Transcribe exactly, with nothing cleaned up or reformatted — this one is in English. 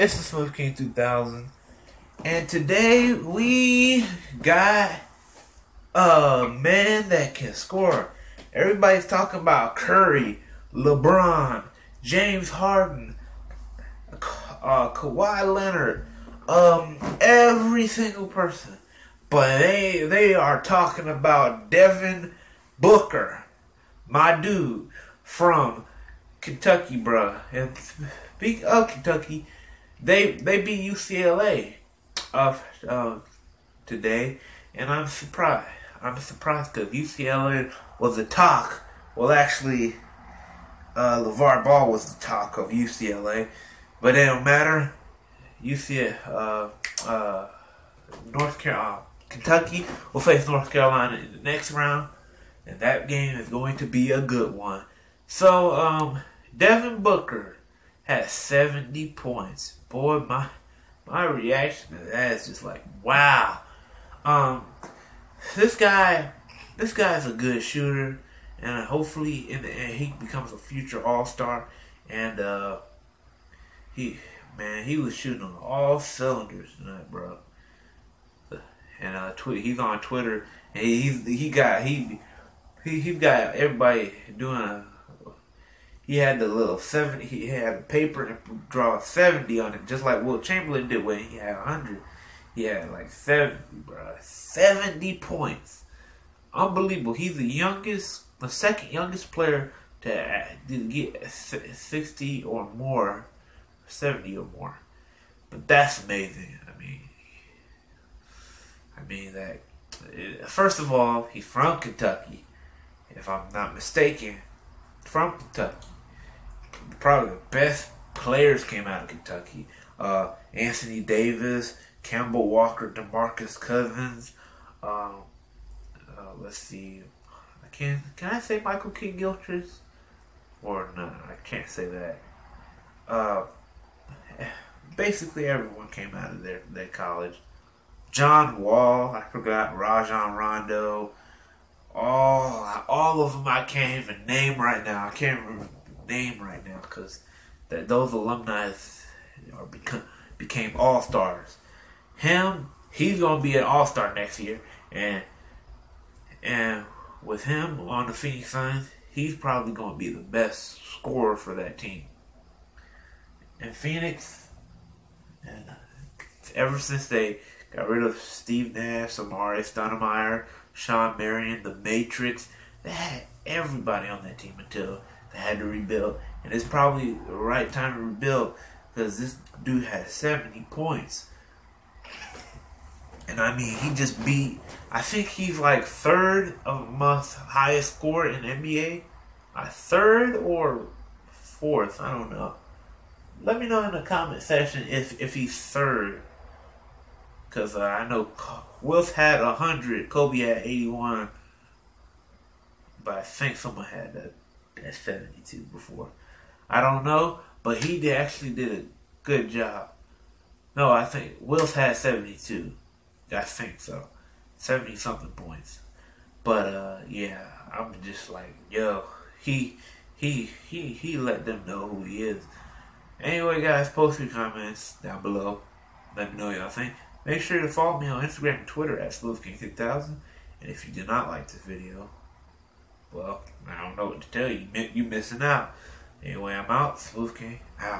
It's the Smooveking two thousand, and today we got a man that can score. Everybody's talking about Curry, LeBron, James Harden, uh, Kawhi Leonard, um, every single person. But they they are talking about Devin Booker, my dude from Kentucky, bruh. And speaking of Kentucky, They they beat U C L A uh, uh, today, and I'm surprised. I'm surprised because U C L A was the talk. Well, actually, uh, LeVar Ball was the talk of U C L A, but it don't matter. U C L A, uh, uh, North Carolina, Kentucky will face North Carolina in the next round, and that game is going to be a good one. So, um, Devin Booker had seventy points. Boy, my my reaction to that is just like, wow. Um, this guy, this guy's a good shooter, and hopefully, in the end, he becomes a future All Star. And uh, he, man, he was shooting on all cylinders tonight, bro. And uh, tweet, he's on Twitter, and he's he got he he he got everybody doing a. He had the little seventy, he had a paper and draw seventy on it, just like Will Chamberlain did when he had one hundred. He had like seventy, bro. seventy points. Unbelievable. He's the youngest, the second youngest player to get sixty or more, seventy or more. But that's amazing. I mean, I mean, that, first of all, he's from Kentucky, if I'm not mistaken. From Kentucky. Probably the best players came out of Kentucky. Uh, Anthony Davis, Kemba Walker, DeMarcus Cousins. Um, uh, let's see. I can can I say Michael Kidd-Gilchrist? Or no, I can't say that. Uh, basically everyone came out of their their college. John Wall, I forgot. Rajon Rondo. All all of them I can't even name right now. I can't remember the name right now because that those alumni are become, became all-stars. Him, he's gonna be an all-star next year, and and with him on the Phoenix Suns, he's probably gonna be the best scorer for that team. And Phoenix, and ever since they got rid of Steve Nash, Amar'e Stoudemire, Sean Marion, The Matrix, they had everybody on that team until they had to rebuild. And it's probably the right time to rebuild because this dude had seventy points. And I mean, he just beat, I think he's like third of the month highest score in N B A. A third or fourth, I don't know. Let me know in the comment section if, if he's third. Because uh, I know Wilt had one hundred, Kobe had eighty-one, but I think someone had that, that seventy-two before. I don't know, but he did, actually did a good job. No, I think Wilt had seventy-two. I think so. seventy-something points. But, uh, yeah, I'm just like, yo, he, he, he, he let them know who he is. Anyway, guys, post your comments down below. Let me know what y'all think. Make sure to follow me on Instagram and Twitter at Smooveking two thousand. And if you did not like this video, well, I don't know what to tell you. You're missing out. Anyway, I'm out. Smooveking out.